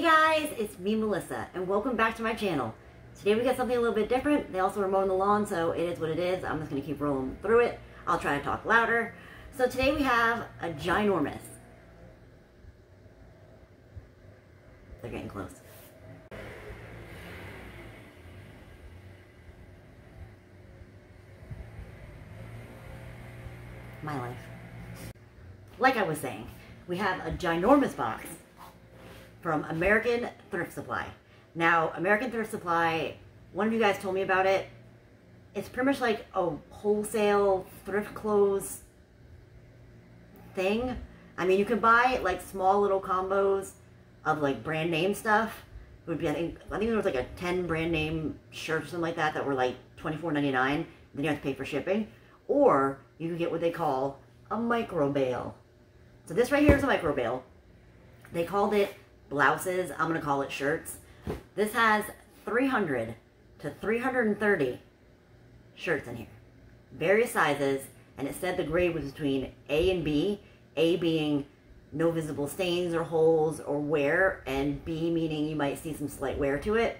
Hey guys, it's me, Melissa, and welcome back to my channel. Today we got something a little bit different. They also were mowing the lawn, so it is what it is. I'm just going to keep rolling through it. I'll try to talk louder. So today we have a ginormous. They're getting close. My life. Like I was saying, we have a ginormous box from American Thrift Supply. Now, American Thrift Supply, one of you guys told me about it. It's pretty much like a wholesale thrift clothes thing. I mean, you can buy like small little combos of like brand name stuff. It would be, I think there was like a 10 brand name shirts or something like that that were like $24.99. Then you have to pay for shipping. Or you can get what they call a micro bale. So this right here is a micro bale. They called it blouses. I'm going to call it shirts. This has 300 to 330 shirts in here. Various sizes. And it said the grade was between A and B. A being no visible stains or holes or wear. And B meaning you might see some slight wear to it.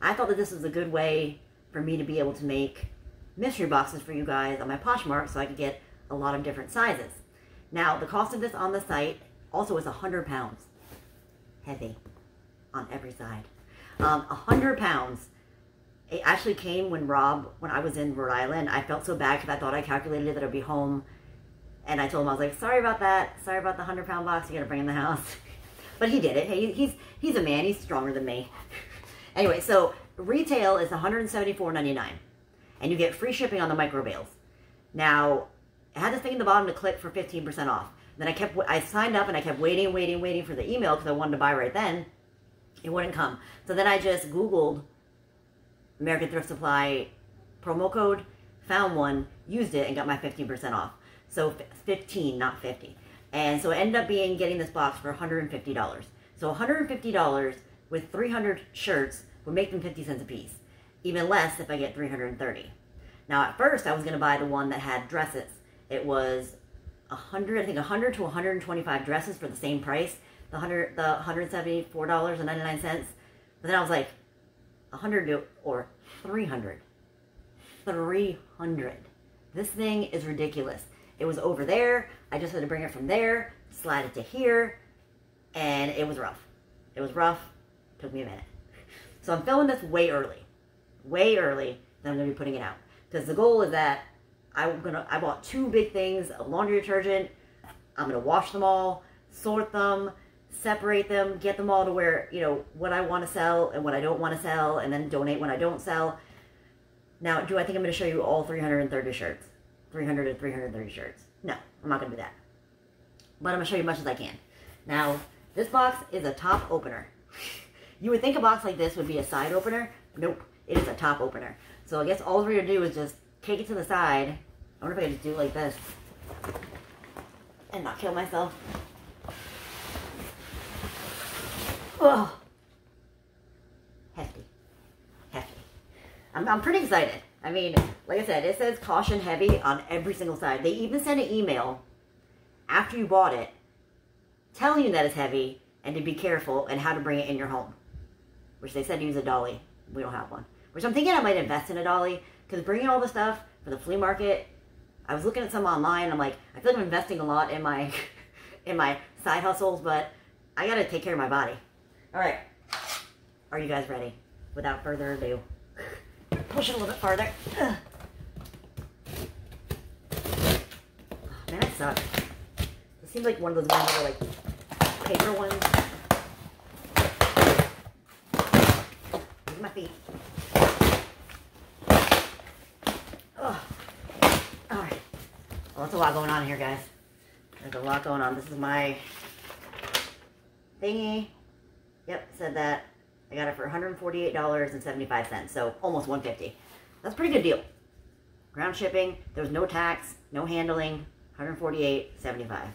I thought that this was a good way for me to be able to make mystery boxes for you guys on my Poshmark so I could get a lot of different sizes. Now, the cost of this on the site also is 100 pounds. Heavy on every side. 100 pounds. It actually came when I was in Rhode Island. I felt so bad because I thought I calculated it that it would be home. And I told him, I was like, sorry about that. Sorry about the 100-pound box you got to bring in the house. But he did it. Hey, he's a man. He's stronger than me. Anyway, so retail is $174.99. And you get free shipping on the micro bales. Now, I had this thing in the bottom to click for 15% off. Then I signed up and I kept waiting and waiting and waiting for the email because I wanted to buy right then. It wouldn't come. So then I just Googled American Thrift Supply promo code, found one, used it, and got my 15% off. So 15, not 50. And so it ended up being getting this box for $150. So $150 with 300 shirts would make them 50 cents a piece. Even less if I get 330. Now at first I was going to buy the one that had dresses. It was 100 to 125 dresses for the same price, the $174.99. But then I was like, 300. This thing is ridiculous. It was over there. I just had to bring it from there, slide it to here, and it was rough. It was rough. Took me a minute. So I'm filming this way early. Then I'm gonna be putting it out because the goal is that I bought two big things of laundry detergent. I'm gonna wash them all, sort them, separate them, get them all to where, you know, what I want to sell and what I don't want to sell, and then donate when I don't sell. Now, do I think I'm gonna show you all 330 shirts? 300 to 330 shirts? No, I'm not gonna do that. But I'm gonna show you as much as I can. Now, this box is a top opener. You would think a box like this would be a side opener. Nope, it is a top opener. So I guess all we're gonna do is just take it to the side. I wonder if I could just do like this and not kill myself. Oh, hefty. I'm pretty excited. I mean, like I said, it says caution heavy on every single side. They even sent an email after you bought it telling you that it's heavy and to be careful and how to bring it in your home, which they said use a dolly. We don't have one, which I'm thinking I might invest in a dolly. Because bringing all the stuff for the flea market, I was looking at some online. I'm like, I feel like I'm investing a lot in my side hustles, but I gotta take care of my body. All right, are you guys ready? Without further ado, push it a little bit farther. Ugh. Oh, man, I suck. It seems like one of those ones that are like paper ones. Look at my feet. Well, that's a lot going on here, guys. There's a lot going on. This is my thingy. Yep, said that. I got it for $148.75, so almost $150. That's a pretty good deal. Ground shipping. There was no tax, no handling. $148.75. Man,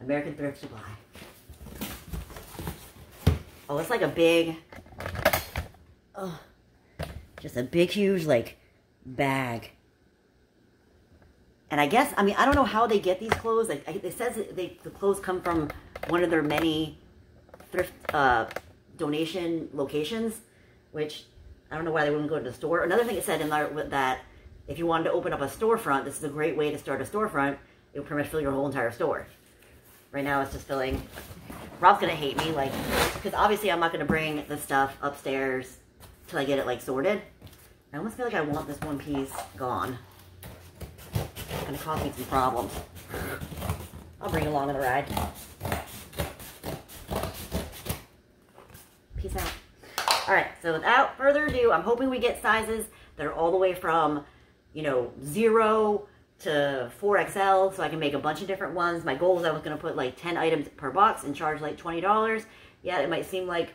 American Thrift Supply. Oh, it's like a big, oh, just a big, huge, like, bag. And I guess, I mean, I don't know how they get these clothes. Like, it says the clothes come from one of their many thrift donation locations, which I don't know why they wouldn't go to the store. Another thing it said in there that if you wanted to open up a storefront, this is a great way to start a storefront. It would pretty much fill your whole entire store. Right now it's just filling. Rob's gonna hate me, like, because obviously I'm not gonna bring the stuff upstairs till I get it like sorted. I almost feel like I want this one piece gone. It's gonna cause me some problems. I'll bring it along on the ride. Peace out. All right, so without further ado, I'm hoping we get sizes that are all the way from, you know, 0 to 4XL, so I can make a bunch of different ones. My goal is I was going to put like 10 items per box and charge like $20. Yeah, it might seem like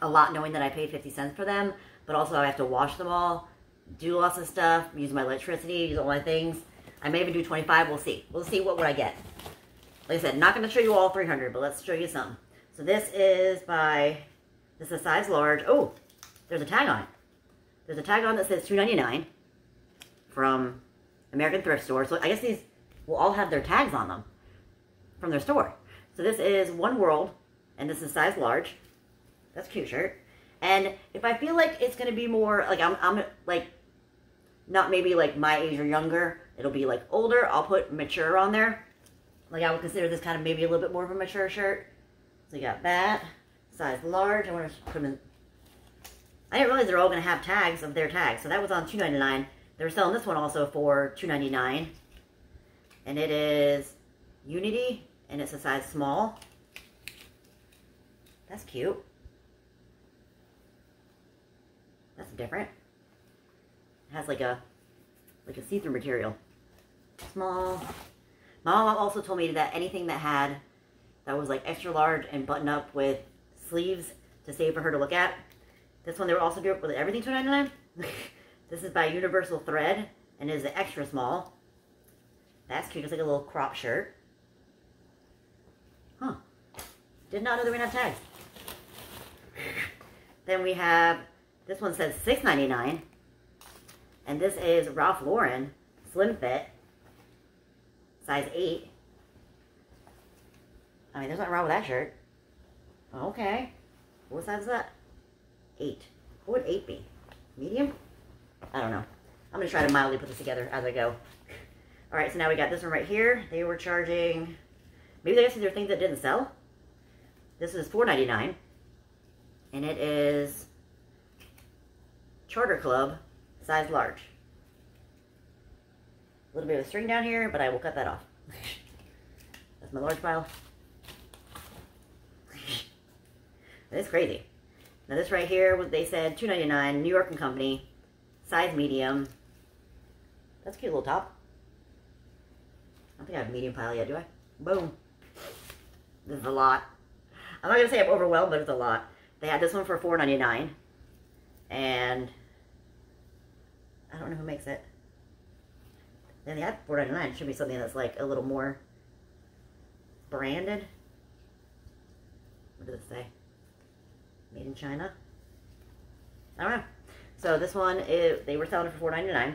a lot knowing that I paid 50 cents for them, but also I have to wash them all, do lots of stuff, use my electricity, use all my things. I may even do 25, we'll see. We'll see what would I get. Like I said, not going to show you all 300, but let's show you some. So this is by, this is size large. Oh, there's a tag on it. There's a tag on that says $2.99 from American Thrift Store. So I guess these will all have their tags on them from their store. So this is One World, and this is size large. That's a cute shirt. And if I feel like it's going to be more, like I'm like, not maybe like my age or younger, it'll be like older, I'll put mature on there. Like I would consider this kind of maybe a little bit more of a mature shirt. So you got that, size large. I want to put them in. I didn't realize they're all going to have tags of their tags. So that was on $2.99. They're selling this one also for $2.99, and it is Unity, and it's a size small. That's cute. That's different. It has like a see-through material. Small. My mom also told me that anything that had, that was like extra large and button up with sleeves to save for her to look at. This one they were also doing with everything $2.99. This is by Universal Thread, and it is an extra small. That's cute. It's like a little crop shirt. Huh. Did not know they were going to have tags. Then we have, this one says $6.99. And this is Ralph Lauren Slim Fit, size 8. I mean, there's nothing wrong with that shirt. Okay. What size is that? 8. What would 8 be? Medium? I don't know. I'm going to try to mildly put this together as I go. All right, so now we got this one right here. They were charging... Maybe I guess these are things that didn't sell. This is $4.99. And it is... Charter Club, size large. A little bit of a string down here, but I will cut that off. That's my large pile. That's crazy. Now this right here, they said $2.99, New York and Company. Size medium. That's a cute little top. I don't think I have a medium pile yet, do I? Boom. This is a lot. I'm not going to say I'm overwhelmed, but it's a lot. They had this one for $4.99. And I don't know who makes it. Then they had $4.99. It should be something that's like a little more branded. What does it say? Made in China? I don't know. So this one, they were selling it for $4.99,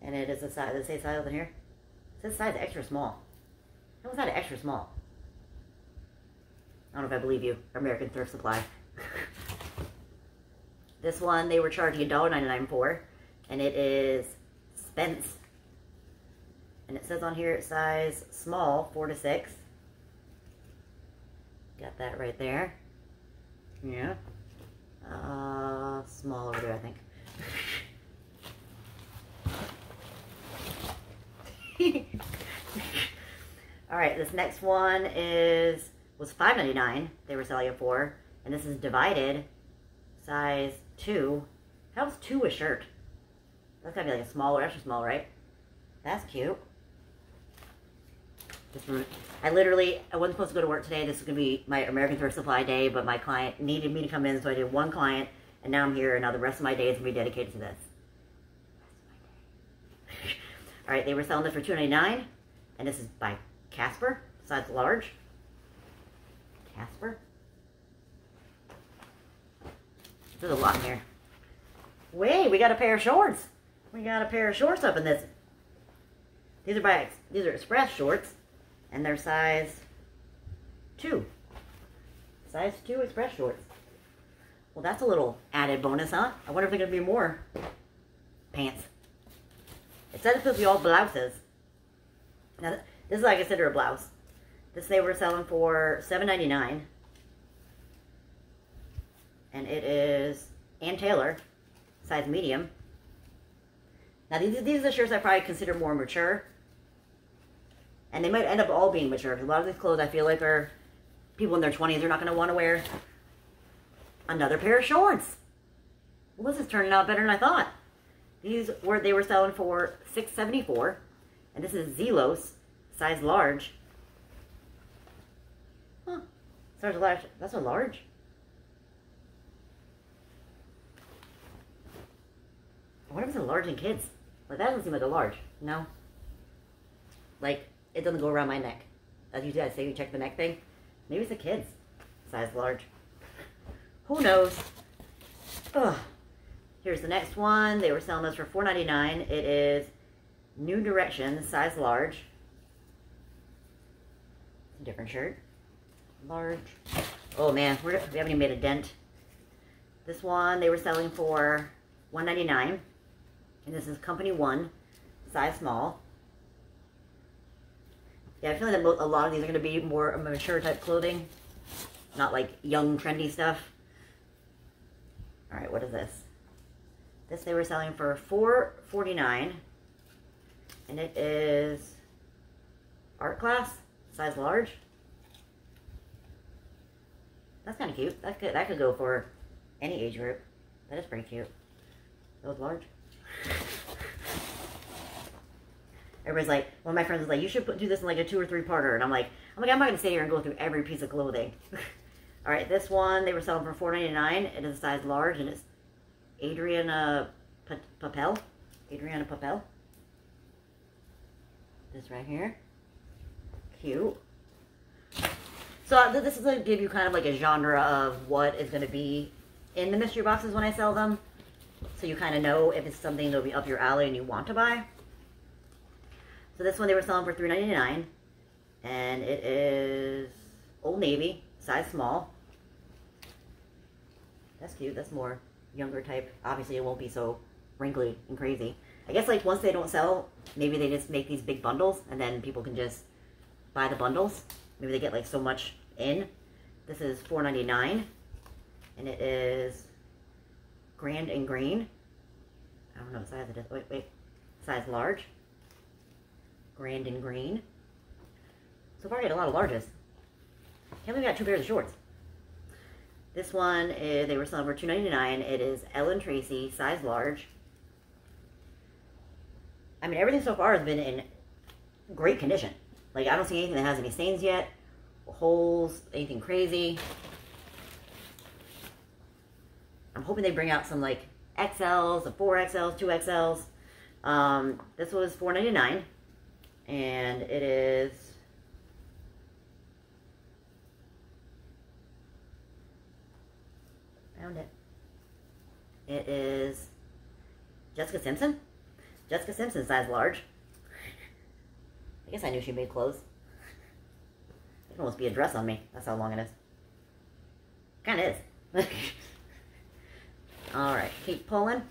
and it is a size, does it say size in here? It says size extra small. How was that an extra small? I don't know if I believe you, American Thrift Supply. This one, they were charging $1.99 for, and it is Spence. And it says on here, it's size small, 4 to 6. Got that right there. Yeah. Small over there, I think. Alright, this next one was $5.99 they were selling it for, and this is Divided, size 2. How's 2 a shirt? That's gotta be like a small or extra small, right? That's cute. I wasn't supposed to go to work today. This was going to be my American Thrift Supply day, but my client needed me to come in, so I did one client, and now I'm here, and now the rest of my day is going to be dedicated to this. All right, they were selling this for $2.99, and this is by Casper, size large. Casper? There's a lot in here. Wait, we got a pair of shorts. We got a pair of shorts up in this. These are Express shorts, and they're size 2. Size 2 Express shorts. Well, that's a little added bonus, huh? I wonder if there's gonna be more pants. It said it's supposed to be all blouses. Now, this is like I consider a blouse. This they were selling for $7.99. And it is Ann Taylor, size medium. Now these are the shirts I probably consider more mature. And they might end up all being mature, because a lot of these clothes I feel like are people in their 20s are not going to want to wear another pair of shorts. Well, this is turning out better than I thought. They were selling for $6.74. And this is Zelos, size large. Huh. Size large. That's a large. I wonder if it's a large in kids. Like, that doesn't seem like a large. No. Like, it doesn't go around my neck. As you guys say, you check the neck thing. Maybe it's a kid's size large. Who knows? Ugh. Here's the next one. They were selling this for $4.99. It is New Directions, size large. Different shirt. Large. Oh man, we haven't even made a dent. This one they were selling for $1.99. And this is Company 1, size small. Yeah, I feel like a lot of these are going to be more mature type clothing. Not like young, trendy stuff. Alright, what is this? This they were selling for $4.49. And it is Art Class, size large. That's kind of cute. That could go for any age group. That is pretty cute. That was large. Everybody's like, one of my friends was like, you should do this in like a 2 or 3-parter. And I'm like, I'm not going to sit here and go through every piece of clothing. All right, this one, they were selling for $4.99. It is a size large, and it's Adrianna Papell. Adrianna Papell. This right here. Cute. So this is going to give you kind of like a genre of what is going to be in the mystery boxes when I sell them. So you kind of know if it's something that will be up your alley and you want to buy. So this one they were selling for $3.99, and it is Old Navy, size small. That's cute. That's more younger type. Obviously, it won't be so wrinkly and crazy. I guess like once they don't sell, maybe they just make these big bundles, and then people can just buy the bundles. Maybe they get like so much in. This is $4.99, and it is Grand and Green. I don't know what size it is. Wait, size large. Grand and Green. So far I get a lot of larges. Can't believe I got 2 pairs of shorts. This one, they were selling for $2.99. It is Ellen Tracy, size large. I mean, everything so far has been in great condition. Like, I don't see anything that has any stains yet, holes, anything crazy. I'm hoping they bring out some, like, XLs, the 4XLs, 2XLs. This was $4.99. And it is found it. It is Jessica Simpson. Jessica Simpson, size large. I guess I knew she made clothes. It can almost be a dress on me. That's how long it is. Kinda is. Alright, keep pulling.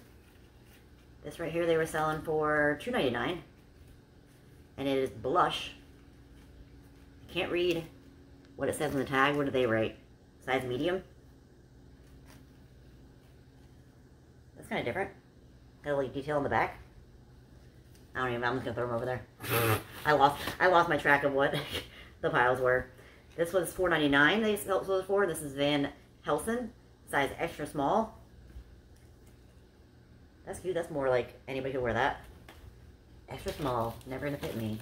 This right here they were selling for $2.99. And it is Blush. I can't read what it says on the tag. What do they write? Size medium? That's kind of different. Got a little detail on the back. I don't even know. I'm just going to throw them over there. I lost my track of what the piles were. This was $4.99 they sold those for. This is Van Helsen. Size extra small. That's cute. That's more like anybody could wear that. Extra small, never gonna fit me.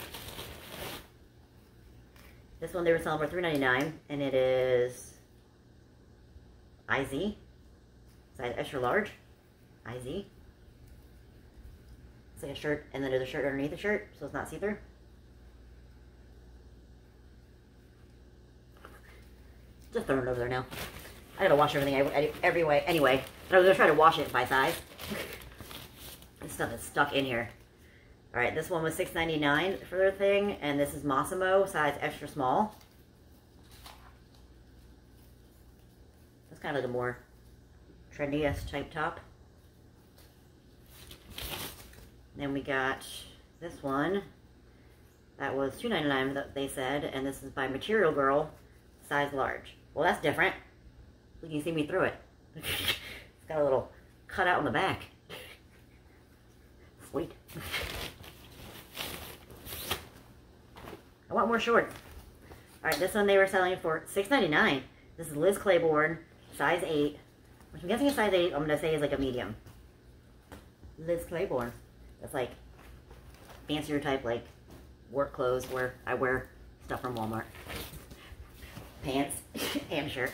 This one they were selling for $3.99, and it is IZ, size extra large, IZ. It's like a shirt, and then there's a shirt underneath the shirt, so it's not see-through. Just throwing it over there now. I gotta wash everything every way. Anyway, I was gonna try to wash it by size. This stuff is stuck in here. Alright, this one was $6.99 for their thing, and this is Massimo, size extra small. kind of the more trendiest type top. Then we got this one that was $2.99 that they said, and this is by Material Girl, size large. Well, that's different. You can see me through it. It's got a little cut out in the back. Sweet. I want more shorts. Alright, this one they were selling for $6.99. This is Liz Claiborne, size 8. Which I'm guessing a size 8, I'm going to say is like a medium. Liz Claiborne. That's like fancier type, like work clothes where I wear stuff from Walmart. Pants and shirt.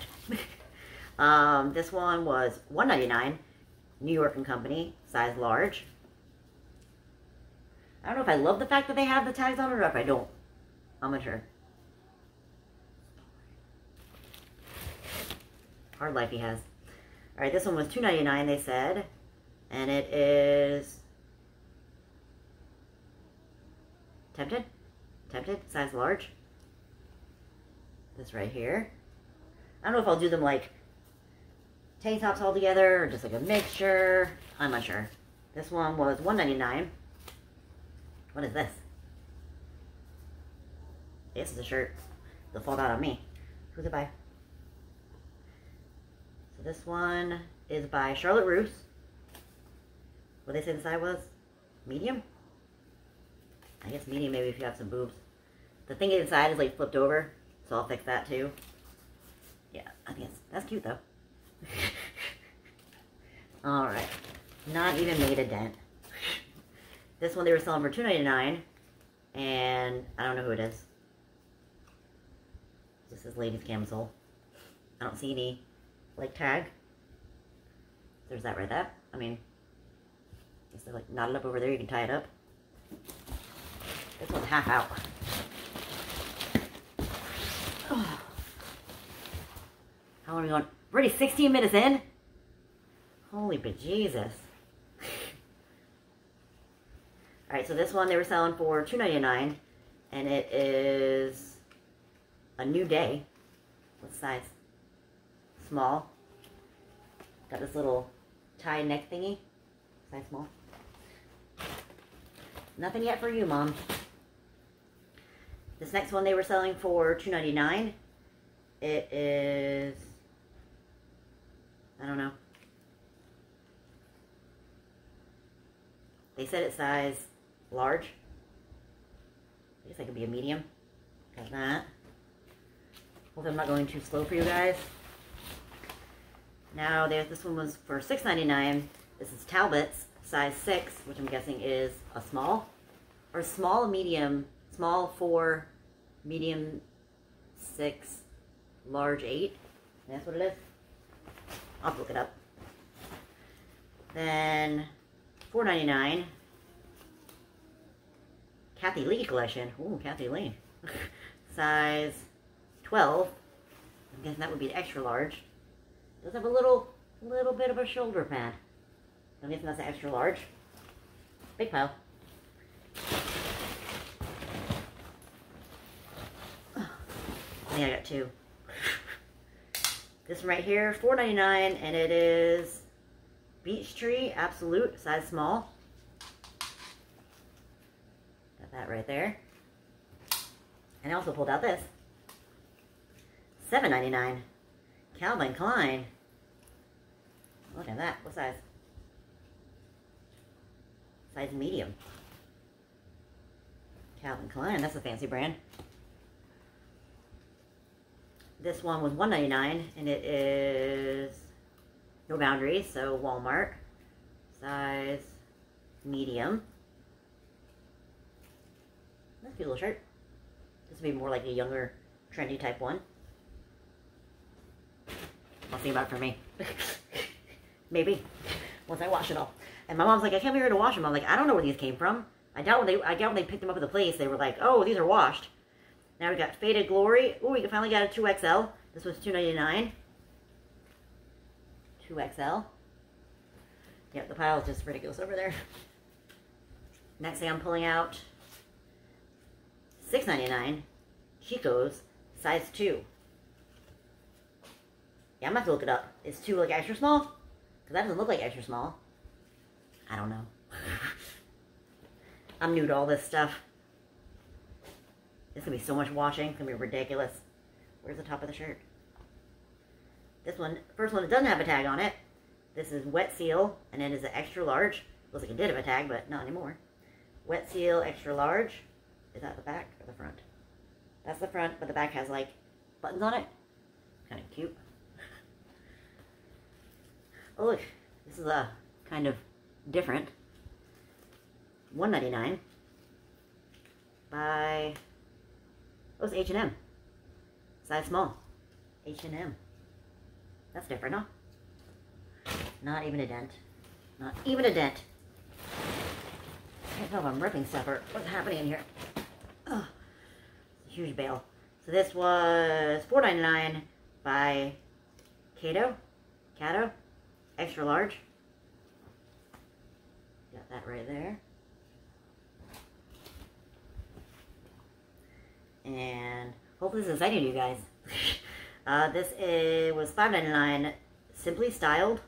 This one was $1.99. New York and Company, size large. I don't know if I love the fact that they have the tags on it or if I don't. I'm not sure. Hard life he has. Alright, this one was $2.99 they said. And it is... Tempted? Tempted? Size large? This right here. I don't know if I'll do them like tank tops all together or just like a mixture. I'm not sure. This one was $1.99. What is this? This is a shirt. It'll fall down on me. Who's it by? So this one is by Charlotte Russe. What did they say the size was? Medium? I guess medium maybe if you have some boobs. The thing inside is like flipped over, so I'll fix that too. Yeah, I think that's cute though. Alright. Not even made a dent. This one they were selling for $2.99, and I don't know who it is. This is Ladies Camisole. I don't see any, like, tag. There's that right there. I mean, I guess they're, like, knotted up over there. You can tie it up. This one's half out. Oh. How long are we going? We're already 16 minutes in? Holy bejesus. Alright, so this one they were selling for $2.99, and it is a new day. What size? Small. Got this little tie neck thingy. Size small. Nothing yet for you, Mom. This next one they were selling for $2.99. It is... I don't know. They said it's size... large. I guess I could be a medium. Got that. Hope I'm not going too slow for you guys. Now, this one was for $6.99. This is Talbots, size 6, which I'm guessing is a small. Or small, medium. Small 4, medium 6, large 8. And that's what it is. I'll look it up. Then, $4.99. Kathy Lee collection. Ooh, Kathy Lee. Size 12. I'm guessing that would be the extra large. It does have a little bit of a shoulder pad. I'm guessing that's an extra large. Big pile. I think I got two. This one right here, $4.99, and it is Beech Tree Absolute, size small. That right there. And I also pulled out this. $7.99. Calvin Klein. Look at that. What size? Size medium. Calvin Klein. That's a fancy brand. This one was $1.99, and it is No Boundaries, so Walmart. Size medium. That's a cute little shirt. This would be more like a younger, trendy type one. I'll think about it for me. Maybe. Once I wash it all. And my mom's like, I can't be here to wash them. I'm like, I don't know where these came from. I doubt when they picked them up at the place, they were like, oh, these are washed. Now we got Faded Glory. Ooh, we finally got a 2XL. This was $2.99. 2XL. Yep, the pile is just ridiculous over there. Next thing I'm pulling out... $6.99, Chico's, size 2. Yeah, I'm going to have to look it up. It's too, like, extra small? Because that doesn't look like extra small. I don't know. I'm new to all this stuff. It's going to be so much washing. It's going to be ridiculous. Where's the top of the shirt? This one, first one, it doesn't have a tag on it. This is Wet Seal, and it is an extra large. Looks like it did have a tag, but not anymore. Wet Seal, extra large. Is that the back or the front? That's the front, but the back has, like, buttons on it. Kind of cute. Oh, look. This is a kind of different. $1.99 by... Oh, it's H&M. Size small. H&M. That's different, huh? Not even a dent. Not even a dent. I can't tell if I'm ripping stuff or what's happening in here. Oh, it's a huge bale. So this was $4.99 by Cato. Extra large. Got that right there. And hopefully this is exciting to you guys. This was $5.99, Simply Styled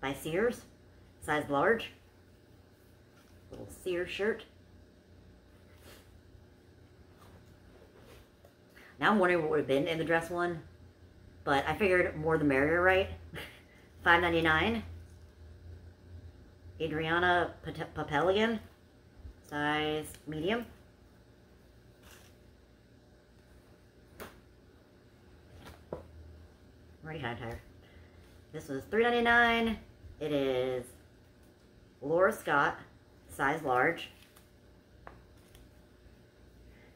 by Sears, size large. Little Sears shirt. Now I'm wondering what would have been in the dress one, but I figured more the merrier, right? $5.99. Adrianna Papell again, size medium. I'm already kind of tired. This was $3.99. It is Laura Scott, size large.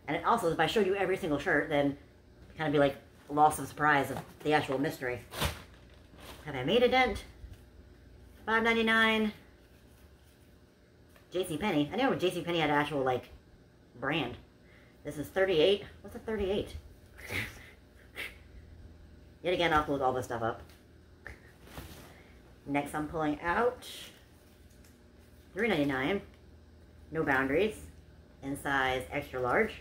And it also, if I show you every single shirt, then kind of be like a loss of surprise of the actual mystery. Have I made a dent? $5.99. JCPenney. I know JCPenney had an actual, like, brand. This is 38. What's a 38? Yet again, I'll have to look all this stuff up. Next, I'm pulling out $3.99, No Boundaries, in size extra large.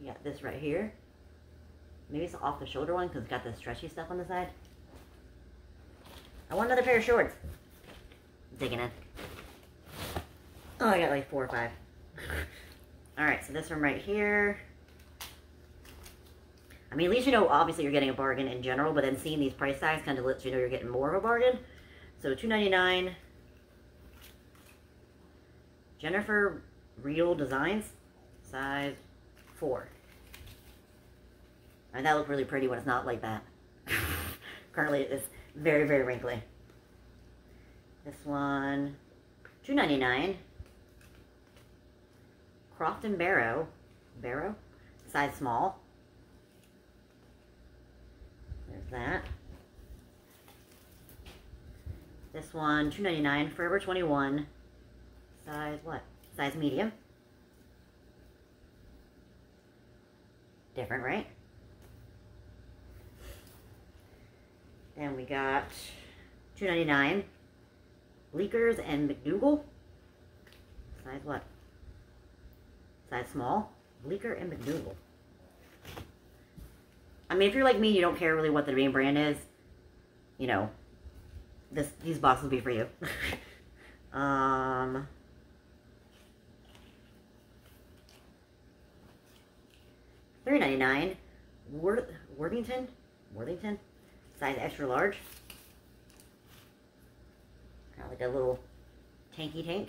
You got this right here. Maybe it's an off-the-shoulder one because it's got the stretchy stuff on the side. I want another pair of shorts. I'm digging in. Oh, I got like 4 or 5. All right, so this one right here. I mean, at least you know, obviously, you're getting a bargain in general, but then seeing these price tags kind of lets you know you're getting more of a bargain. So, $2.99. Jennifer Real Designs, size 4. And that looked really pretty when it's not like that. Currently, it's very, very wrinkly. This one, $2.99. Croft and Barrow. Barrow? Size small. There's that. This one, $2.99, Forever 21. Size what? Size medium. Different, right? Then we got $2.99, Bleakers and McDougal. Size what? Size small. Bleaker and McDougal. I mean, if you're like me, you don't care really what the main brand is. You know, these boxes will be for you. $3.99. Worthington? Size extra large. Kind of like a little tanky tank.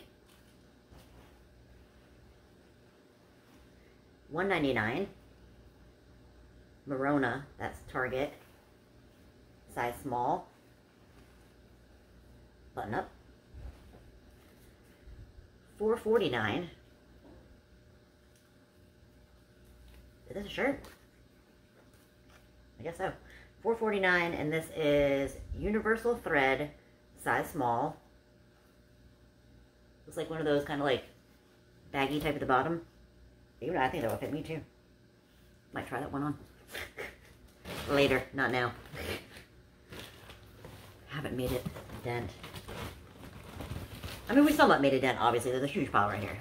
$1.99. Morona, that's Target, size small, button up. $4.49. Is this a shirt? I guess so. $4.49, and this is Universal Thread, size small. Looks like one of those kind of like baggy type at the bottom. Even I think that would fit me too. Might try that one on. Later, not now. Haven't made it a dent. I mean, we still not made a dent, obviously. There's a huge pile right here.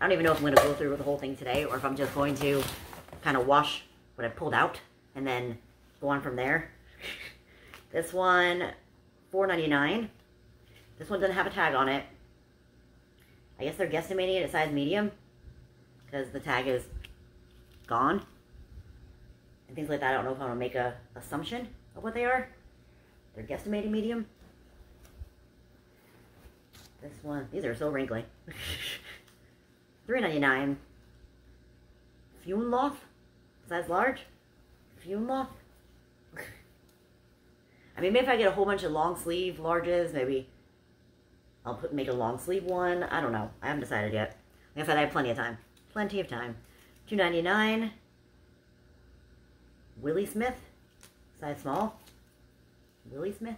I don't even know if I'm going to go through with the whole thing today or if I'm just going to kind of wash what I pulled out and then go on from there. This one, $4.99. This one doesn't have a tag on it. I guess they're guesstimating it at size medium because the tag is gone. And things like that, I don't know if I'm gonna make an assumption of what they are. They're guesstimating medium. This one, these are so wrinkly. $3.99. Fume Loft, size large. Fume Loft. I mean, maybe if I get a whole bunch of long sleeve larges, maybe I'll make a long sleeve one. I don't know. I haven't decided yet. Like I said, I have plenty of time. Plenty of time. $2.99. Willie Smith, size small. Willie Smith.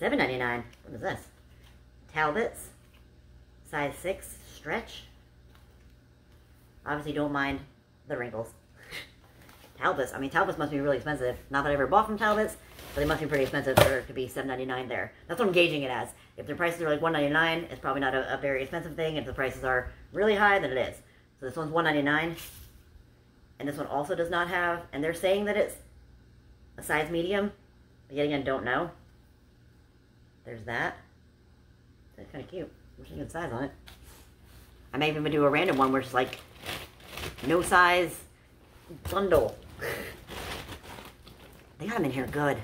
$7.99. What is this? Talbots, size 6, stretch. Obviously, don't mind the wrinkles. Talbots. I mean, Talbots must be really expensive. Not that I ever bought from Talbots, but they must be pretty expensive for it to be $7.99 there. That's what I'm gauging it as. If their prices are like $1.99, it's probably not a very expensive thing. If the prices are really high, then it is. So this one's $1.99, and this one also does not have. And they're saying that it's a size medium, but yet again, don't know. There's that. That's kind of cute. There's a good size on it. I may even do a random one where it's like no size bundle. They got them in here good.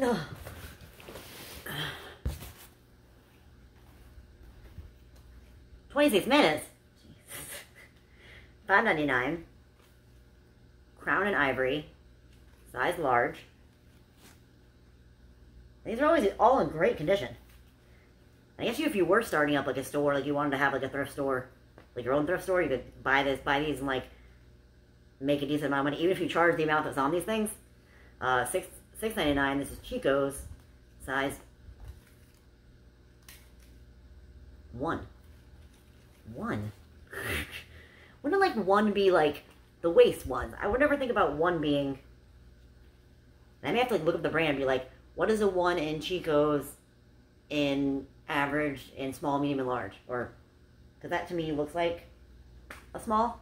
Ugh. $26. $5.99. Crown and Ivory, size large. These are always all in great condition. I guess if you were starting up like a store, like you wanted to have like a thrift store, like your own thrift store, you could buy this, buy these, and like make a decent amount of money, even if you charge the amount that's on these things. $6.99. This is Chico's, size 1. 1. Wouldn't like 1 be like the waist ones? I would never think about 1 being. I may have to like look up the brand and be like, what is a 1 in Chico's in average, in small, medium, and large? Or, because that to me looks like a small.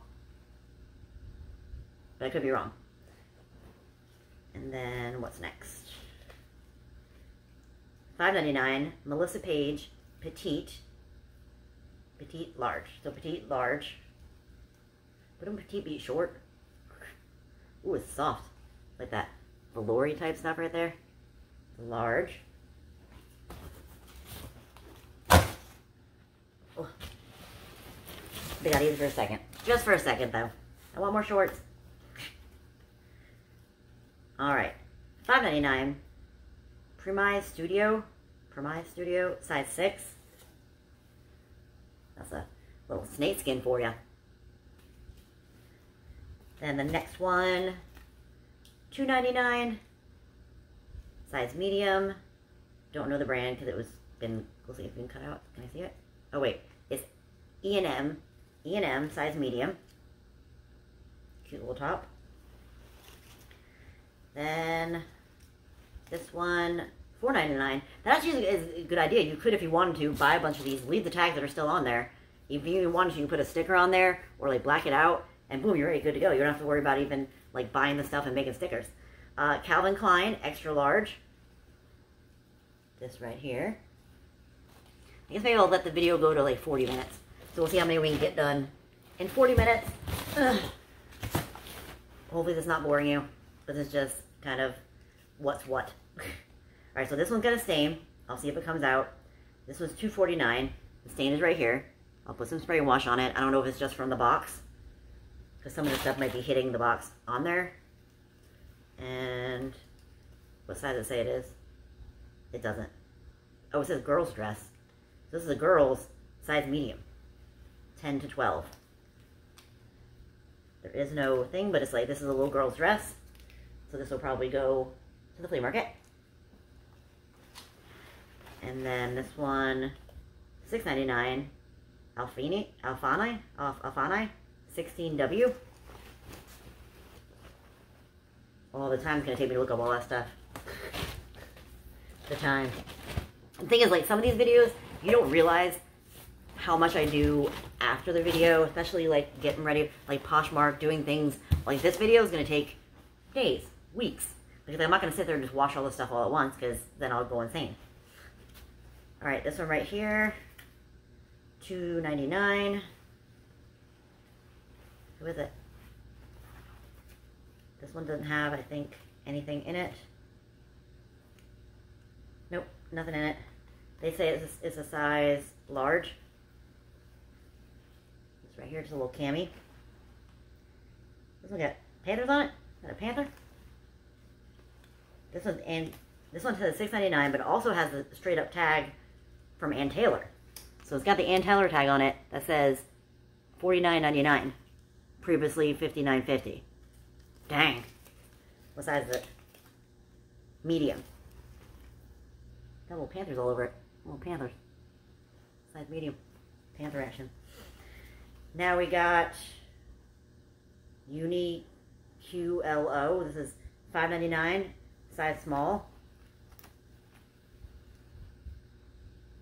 But I could be wrong. And then, what's next? $5.99, Melissa Page, Petite. Petite, large. So, petite, large. Wouldn't petite be short? Ooh, it's soft. Like that velour-y type stuff right there. Large. Oh. They got these for a second. Just for a second, though. I want more shorts. Alright. $5.99. Premise Studio. Premise Studio. Size 6. That's a little snake skin for ya. And the next one. $2.99. Size medium. Don't know the brand because it was been. We'll see if it's been cut out. Can I see it? Oh wait, it's E&M. E&M, size medium. Cute little top. Then this one, $4.99. That actually is a good idea. You could, if you wanted to, buy a bunch of these. Leave the tags that are still on there. If you wanted to, you can put a sticker on there or like black it out, and boom, you're ready, good to go. You don't have to worry about even like buying the stuff and making stickers. Calvin Klein, extra large. This right here. I guess maybe I'll let the video go to like 40 minutes. So we'll see how many we can get done in 40 minutes. Ugh. Hopefully this is not boring you. This is just kind of what's what. Alright, so this one's got a stain. I'll see if it comes out. This was $2.49. The stain is right here. I'll put some spray and wash on it. I don't know if it's just from the box, because some of the stuff might be hitting the box on there. And what size does it say it is? It doesn't. Oh, it says girl's dress. This is a girl's, size medium. 10 to 12. There is no thing, but it's like, this is a little girl's dress. So this will probably go to the flea market. And then this one, $6.99. Alfani, 16W. All the time's gonna take me to look up all that stuff. The time. The thing is, like, some of these videos, You don't realize how much I do after the video, especially like getting ready, like Poshmark, doing things. Like this video is gonna take days, weeks, because I'm not gonna sit there and just wash all this stuff all at once, because then I'll go insane. All right, this one right here, $2.99. Who is it? This one doesn't have, I think, anything in it. Nope, nothing in it. They say it's a size large. It's right here, just a little cami. This one got panthers on it. Is that a panther? This one, and this one says $6.99, but it also has a straight up tag from Ann Taylor. So it's got the Ann Taylor tag on it that says $49.99. Previously $59.50. Dang. What size is it? Medium. Got little panthers all over it. Little panthers. Size medium. Panther action. Now we got Uni QLO. This is $5.99. Size small.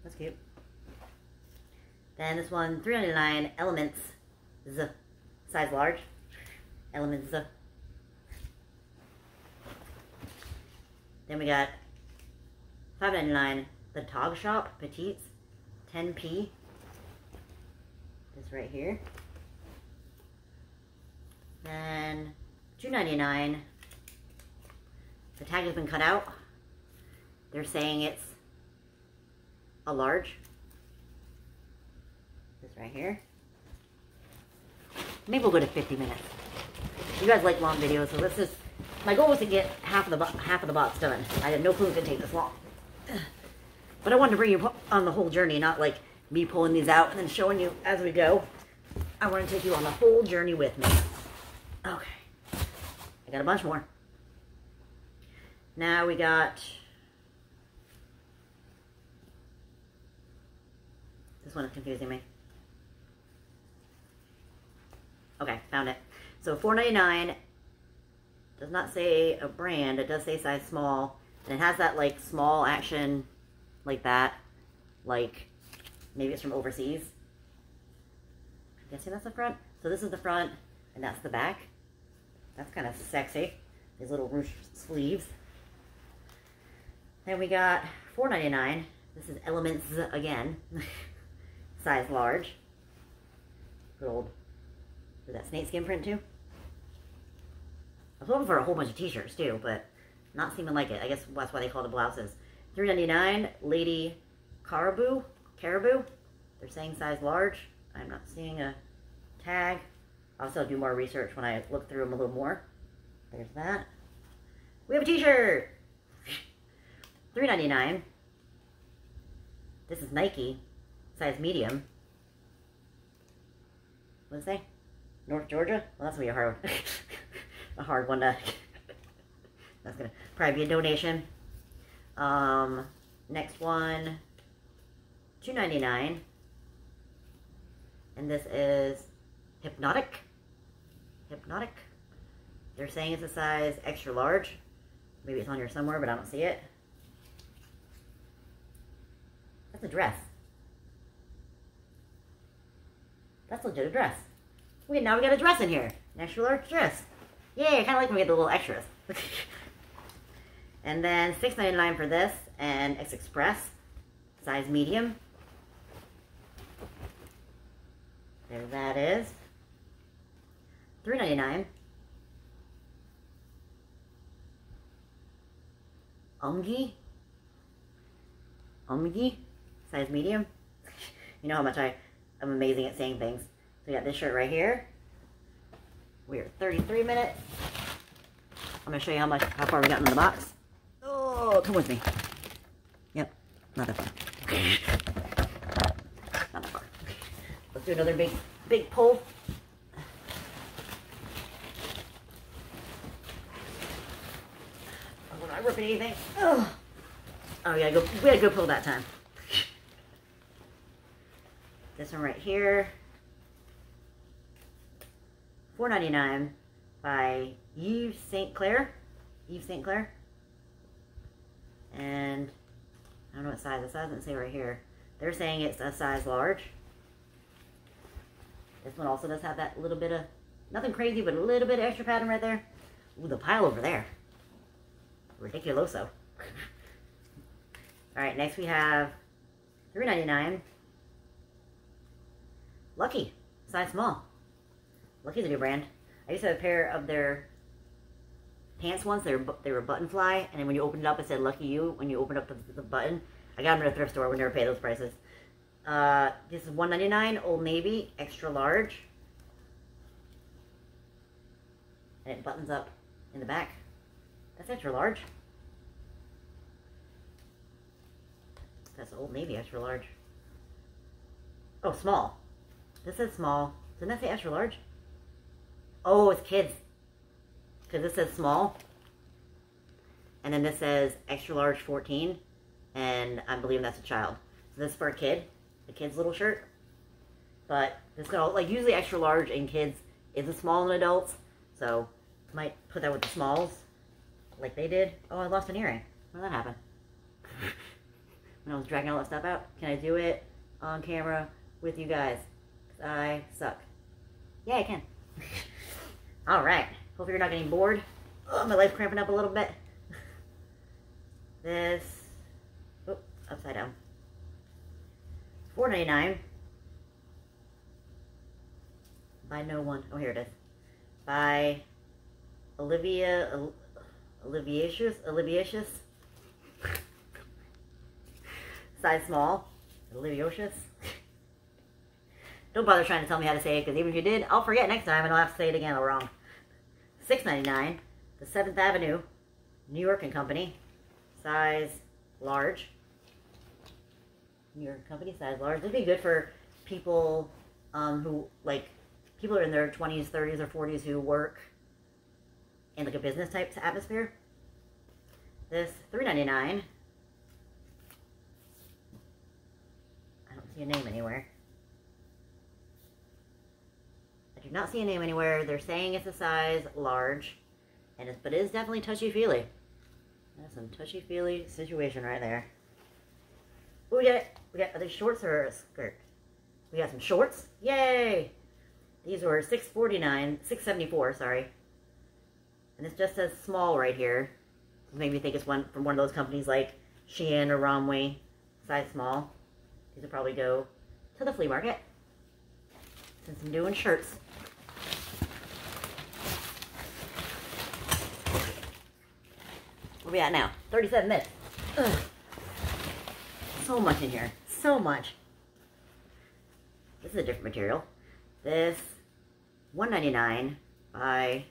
That's cute. Then this one, $3.99. Elements. Size large. Elements. Then we got $5.99, the Tog Shop, Petites, 10p. This right here. Then $2.99. The tag has been cut out. They're saying it's a large. This right here. Maybe we'll go to 50 minutes. You guys like long videos, so this is my goal was to get half of the box done. I had no clue it could take this long. But I wanted to bring you on the whole journey, not like me pulling these out and then showing you as we go. I want to take you on the whole journey with me. Okay. I got a bunch more. Now we got... This one is confusing me. Okay, found it. So $4.99. Does not say a brand. It does say size small. And it has that like small action like that. Like maybe it's from overseas. I guess that's the front. So this is the front and that's the back. That's kind of sexy. These little ruched sleeves. Then we got $4.99. This is Elements again. Size large. Good old. Is that snakeskin print too? I was hoping for a whole bunch of t-shirts too, but not seeming like it. I guess that's why they call the blouses. $3.99, Lady Caribou. Caribou. They're saying size large. I'm not seeing a tag. I'll still do more research when I look through them a little more. There's that. We have a t-shirt! $3.99. This is Nike. Size medium. What does it say? North Georgia? Well, that's going to be a hard one to... That's going to probably be a donation. Next one, $2.99. And this is Hypnotic. Hypnotic. They're saying it's a size extra large. Maybe it's on here somewhere, but I don't see it. That's a dress. That's legit a dress. Wait, now we got a dress in here. An extra large dress. Yay, I kind of like when we get the little extras. And then $6.99 for this, and it's Express, size medium. There that is. $3.99. Umgee. Umgee, size medium. You know how much I am amazing at saying things. So we got this shirt right here. We are 33 minutes. I'm gonna show you how far we got in the box. Oh, come with me. Yep, not that far. Not that far. Let's do another big pull. Oh, am I ripping anything? Oh, we gotta go pull that time. This one right here. $4.99 by Yves St. Clair. Yves St. Clair. And I don't know what size. It doesn't say right here. They're saying it's a size large. This one also does have that little bit of, nothing crazy, but a little bit of extra pattern right there. Ooh, the pile over there. Ridiculoso. Alright, next we have $3.99. Lucky, size small. Lucky's a new brand. I used to have a pair of their pants once. They were button fly, and then when you opened it up, it said Lucky You. When you opened up the button, I got them at a thrift store. I would never pay those prices. This is $1.99, Old Navy, extra large. And it buttons up in the back. That's extra large. That's Old Navy, extra large. Oh, small. This says small. Didn't that say extra large? Oh, it's kids. Because this says small. And then this says extra large 14. And I'm believing that's a child. So this is for a kid. A kid's little shirt. But this could all, like, usually extra large in kids isn't small in adults. So might put that with the smalls. Like they did. Oh, I lost an earring. When did that happen? When I was dragging all that stuff out. Can I do it on camera with you guys? Because I suck. Yeah, I can. Alright. Hope you're not getting bored. Oh, my life cramping up a little bit. This. Oh, upside down. $4.99. By no one. Oh, here it is. By Oliviacious. Size small. Oliviacious. Don't bother trying to tell me how to say it, because even if you did, I'll forget next time and I'll have to say it again all wrong. $6.99. The 7th Avenue, New York and Company. Size large. New York and Company, size large. This would be good for people who, like, people who are in their 20s, 30s, or 40s who work in, like, a business type atmosphere. This, $3.99. I don't see a name anywhere. I do not see a name anywhere. They're saying it's a size large, and it's, but it is definitely touchy-feely. That's some touchy-feely situation right there. What we got, are these shorts or a skirt? We got some shorts. Yay! These were $6.74, sorry. And this just says small right here. It made me think it's one from one of those companies like Shein or Romwe, size small. These will probably go to the flea market since I'm doing shirts. Where we at now? 37 minutes. Ugh. So much in here. So much. This is a different material. This $1.99 by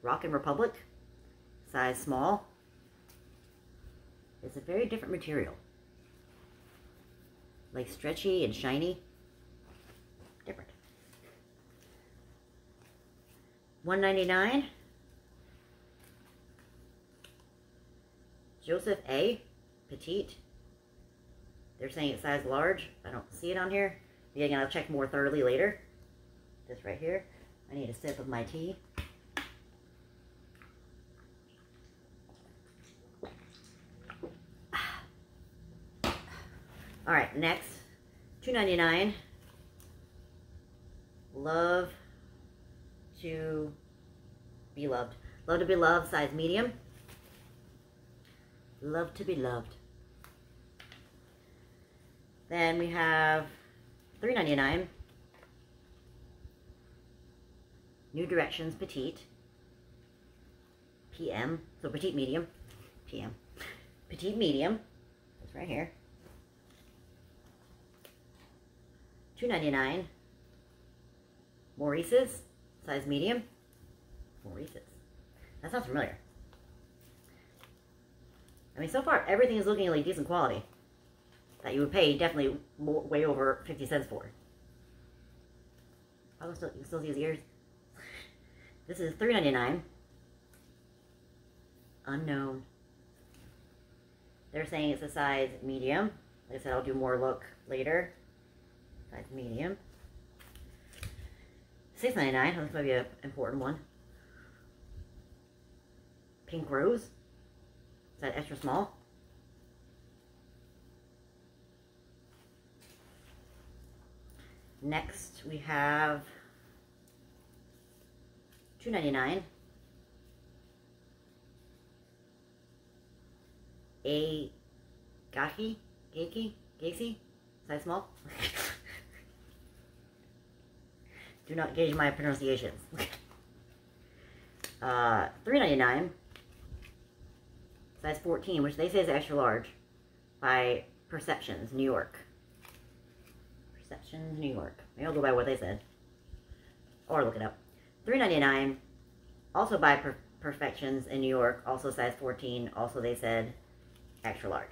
Rockin' Republic, size small. It's a very different material, like stretchy and shiny. Different. $1.99. Joseph A. Petite. They're saying it's size large. I don't see it on here. Yeah, again, I'll check more thoroughly later. This right here. I need a sip of my tea. Alright, next. $2.99. Love to be loved. Love to be loved, size medium. Love to be loved. Then we have $3.99. New Directions Petite. PM. So Petite Medium. PM. Petite Medium. That's right here. $2.99. Maurice's. Size medium. Maurice's. That sounds familiar. I mean, so far, everything is looking like decent quality. That you would pay definitely more, way over 50 cents for. Oh, you can still see his ears. This is $3.99. Unknown. They're saying it's a size medium. Like I said, I'll do more look later. Size medium. $6.99. This might be an important one. Pink Rose. Is that extra small? Next we have $2.99 a Gacy size small. Do not gauge my pronunciations. $3.99 size 14, which they say is extra large, by Perceptions, New York. Perceptions, New York. Maybe I'll go by what they said, or look it up. $3.99, also by Perfections in New York, also size 14, also they said extra large.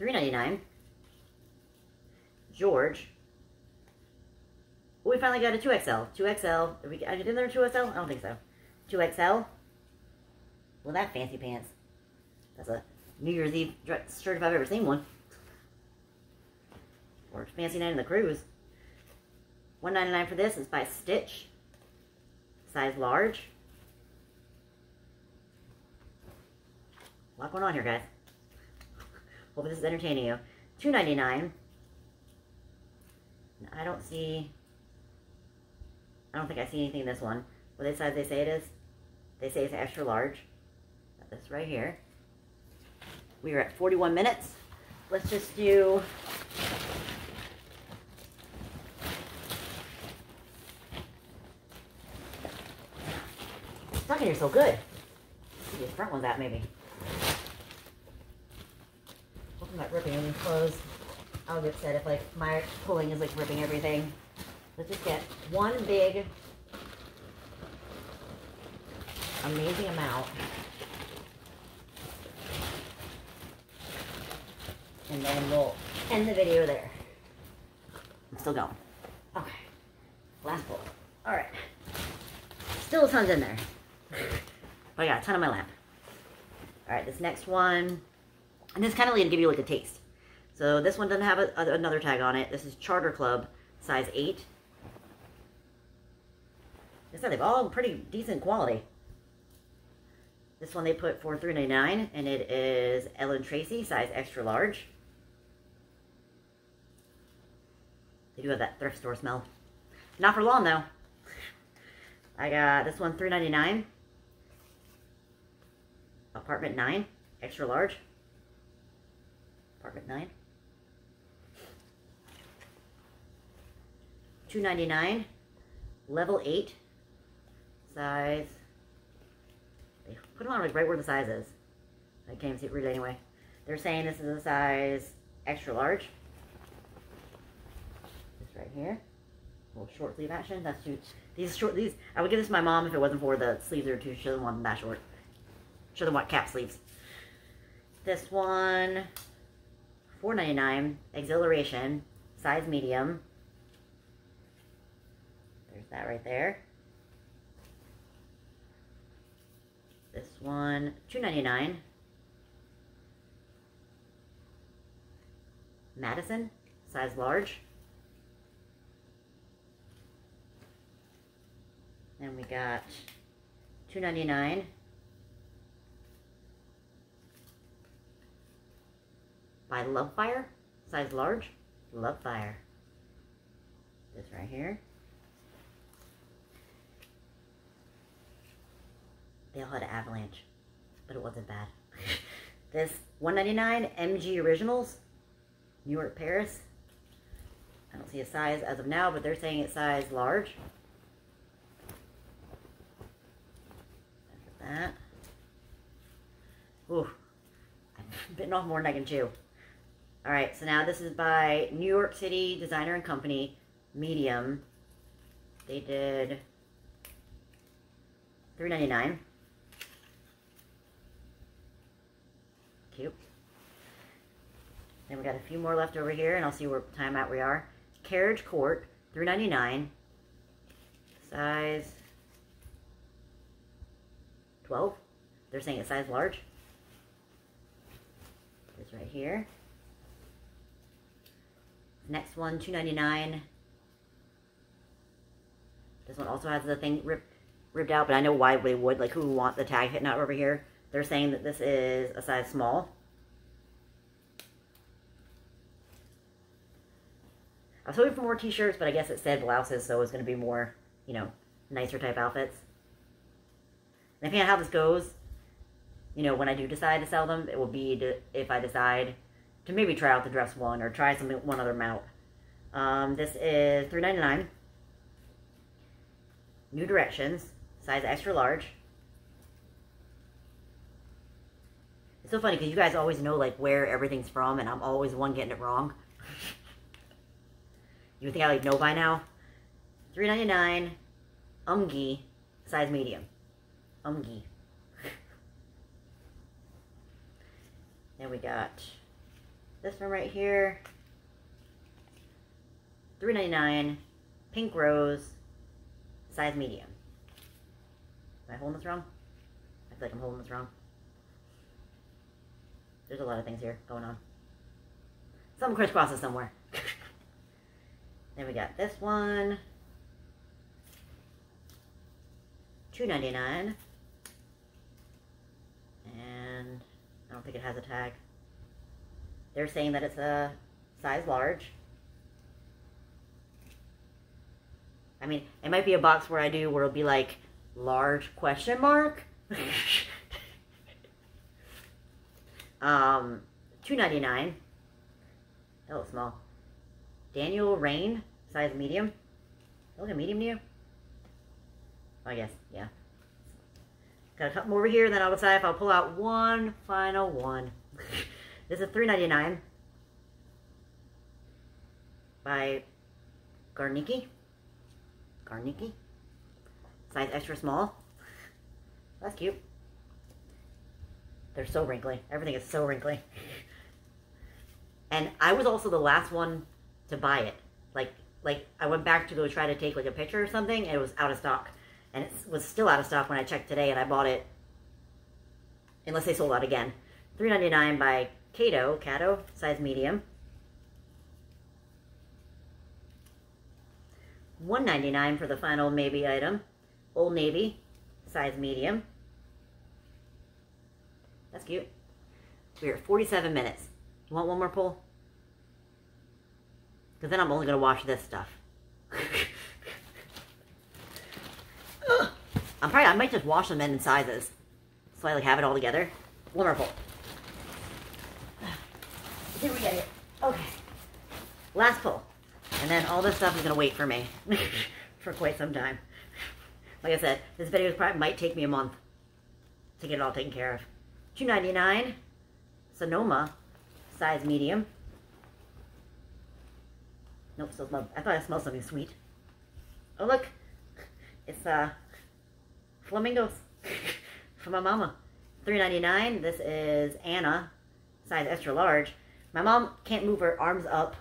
$3.99. George. We finally got a 2XL. 2XL. Did we get in there a 2XL? I don't think so. 2XL. Well, that fancy pants. That's a New Year's Eve shirt if I've ever seen one. Or fancy night on the cruise. $1.99 for this. It's by Stitch. Size large. A lot going on here, guys. Hope this is entertaining you. $2.99. I don't think I see anything in this one. What size they say it is? They say it's extra large. Got this right here. We are at 41 minutes. Let's just do stuck in here so good. See the front one's out maybe. I'm not ripping any clothes. I'll get upset if like my pulling is like ripping everything. Let's just get one big amazing amount and then we'll end the video there. I'm still going. Okay, last pull. All right, still tons in there. I got a ton on my lap. All right, this next one. And this kind of gonna give you like a taste. So this one doesn't have another tag on it. This is Charter Club, size 8. They said they've all pretty decent quality. This one they put for $3.99, and it is Ellen Tracy, size extra large. They do have that thrift store smell. Not for long though. I got this one $3.99. Apartment 9, extra large. Apartment 9. $2.99. Level 8. Size. They put them on like right where the size is. I can't even see it really anyway. They're saying this is a size extra large. This right here. A little short sleeve action. That's too. These I would give this to my mom if it wasn't for the sleeves are too. She doesn't want them that short. She doesn't want cap sleeves. This one. $4.99, Exhilaration, size medium. There's that right there. This one, $2.99. Madison, size large. Then we got $2.99. By Love Fire, size large, Love Fire. This right here. They all had an avalanche, but it wasn't bad. This $1.99 Umgee Originals, New York, Paris. I don't see a size as of now, but they're saying it's size large. Look at that. Ooh, I've bitten off more than I can chew. All right, so now this is by New York City Designer and Company, medium. They did $3.99. Cute. Then we got a few more left over here, and I'll see what time out we are. Carriage Court, $3.99. Size 12. They're saying it's size large. This right here. Next one, $2.99. This one also has the thing ripped out, but I know why they would. Like, who would want the tag hitting out over here? They're saying that this is a size small. I was hoping for more t-shirts, but I guess it said blouses, so it was going to be more, you know, nicer type outfits. And depending on how this goes, you know, when I do decide to sell them, it will be if I decide to maybe try out the dress one or try something, one other mount. This is $3.99. New Directions, size extra large. It's so funny because you guys always know like where everything's from, and I'm always the one getting it wrong. You would think I like know by now. $3.99, Umgee, size medium. Umgee. Then we got this one right here. $3.99, Pink Rose, size medium. Am I holding this wrong? I feel like I'm holding this wrong. There's a lot of things here going on. Something crisscrosses somewhere. Then we got this one. $2.99. And I don't think it has a tag. They're saying that it's a size large. I mean, it might be a box where I do where it'll be like large question mark. $2.99. That looks small. Daniel Rain, size medium. Look at medium to you? I guess, yeah. Got a couple over here, then I'll decide if I'll pull out one final one. This is $3.99 by Garnicki. Garnicki, size extra small. That's cute. They're so wrinkly. Everything is so wrinkly. And I was also the last one to buy it. Like I went back to go try to take like a picture or something, and it was out of stock. And it was still out of stock when I checked today, and I bought it. Unless they sold out again. $3.99 by Kato, size medium. $1.99 for the final maybe item. Old Navy, size medium. That's cute. We're at 47 minutes. You want one more pull? Because then I'm only going to wash this stuff. I might just wash them in sizes. So I like have it all together. One more pull. Did we get it? Okay. Last pull. And then all this stuff is going to wait for me for quite some time. Like I said, this video probably might take me a month to get it all taken care of. $2.99, Sonoma, size medium. Nope, still smelled. I thought I smelled something sweet. Oh look, it's flamingos for my mama. $3.99. This is Anna, size extra large. My mom can't move her arms up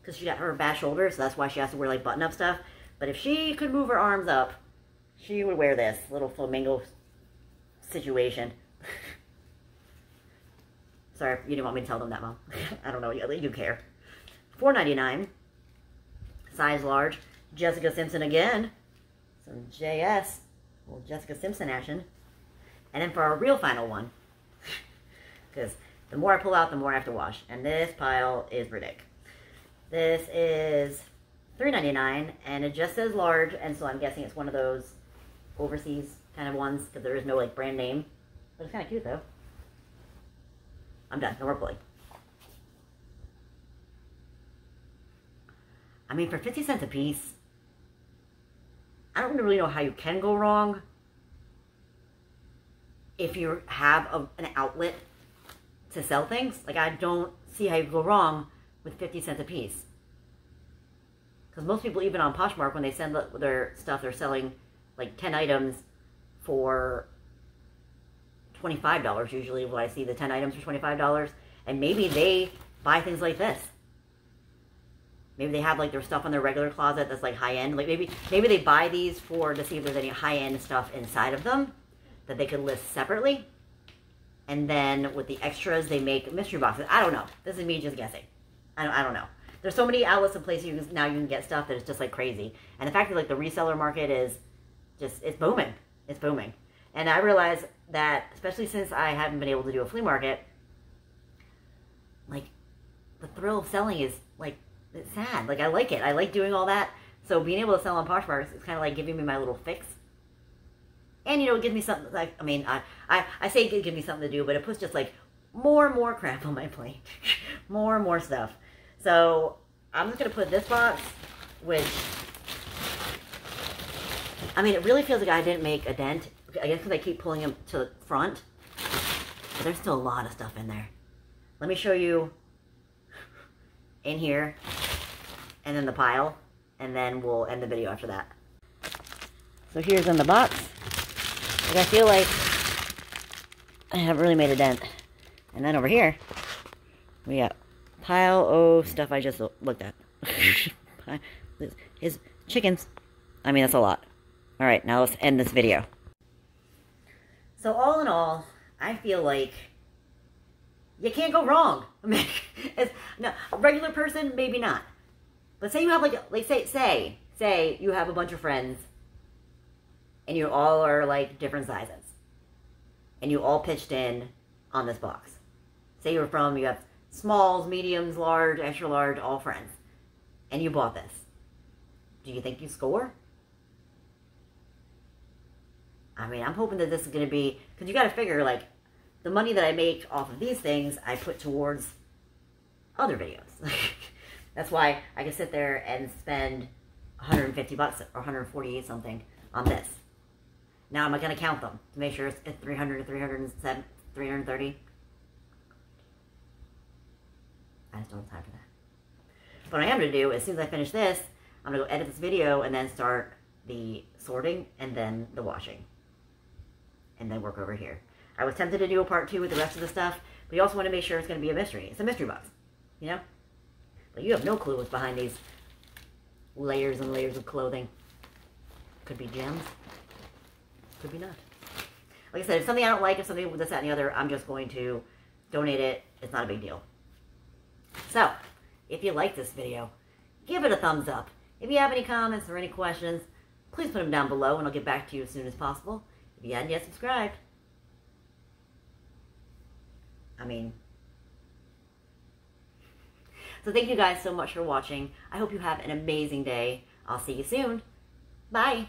because she got her bad shoulder, so that's why she has to wear like button-up stuff. But if she could move her arms up, she would wear this little flamingo situation. Sorry, you didn't want me to tell them that, Mom. I don't know, you care. $4.99, size large. Jessica Simpson again. Some JS, well, Jessica Simpson action. And then for our real final one, because the more I pull out, the more I have to wash. And this pile is ridiculous. This is $3.99, and it just says large, and so I'm guessing it's one of those overseas kind of ones, because there is no like brand name. But it's kind of cute though. I'm done. No more pulling. I mean, for 50 cents a piece, I don't really know how you can go wrong if you have an outlet to sell things. Like, I don't see how you go wrong with 50 cents a piece. Because most people, even on Poshmark, when they send their stuff, they're selling like 10 items for $25 usually, when I see the 10 items for $25, and maybe they buy things like this. Maybe they have like their stuff on their regular closet that's like high-end. Like maybe they buy these to see if there's any high-end stuff inside of them that they could list separately, and then with the extras they make mystery boxes. I don't know. This is me just guessing. I don't know. There's so many outlets and places you can get stuff that is just like crazy, and the fact that like the reseller market is just it's booming. And I realize that, especially since I haven't been able to do a flea market, like, the thrill of selling is, like, it's sad. Like, I like it. I like doing all that. So being able to sell on Poshmark is kind of like giving me my little fix. And, you know, it gives me something, like, I mean, I say it gives me something to do, but it puts just, like, more and more crap on my plate. More and more stuff. So I'm just going to put this box, which, I mean, it really feels like I didn't make a dent. I guess because I keep pulling them to the front. But there's still a lot of stuff in there. Let me show you in here, and then the pile, and then we'll end the video after that. So here's in the box. Like, I feel like I haven't really made a dent. And then over here, we got pile of stuff I just looked at. His chickens. I mean, that's a lot. All right, now let's end this video. So all in all, I feel like you can't go wrong. I mean, it's, no, a regular person, maybe not. But say you have like say you have a bunch of friends, and you all are like different sizes, and you all pitched in on this box. Say you're from, you have smalls, mediums, large, extra large, all friends, and you bought this. Do you think you score? I mean, I'm hoping that this is going to be, because you got to figure, like, the money that I make off of these things, I put towards other videos. That's why I can sit there and spend 150 bucks or 148 something on this. Now, am I going to count them to make sure it's 300 to 307, 330? I just don't have time for that. But what I am going to do, as soon as I finish this, I'm going to go edit this video and then start the sorting and then the washing. And then work over here. I was tempted to do a part 2 with the rest of the stuff, but you also want to make sure it's going to be a mystery. It's a mystery box, you know? But you have no clue what's behind these layers and layers of clothing. Could be gems. Could be not. Like I said, if something I don't like, if something with this, that, and the other, I'm just going to donate it. It's not a big deal. So, if you like this video, give it a thumbs up. If you have any comments or any questions, please put them down below and I'll get back to you as soon as possible. If you hadn't yet subscribed. I mean. So thank you guys so much for watching. I hope you have an amazing day. I'll see you soon. Bye.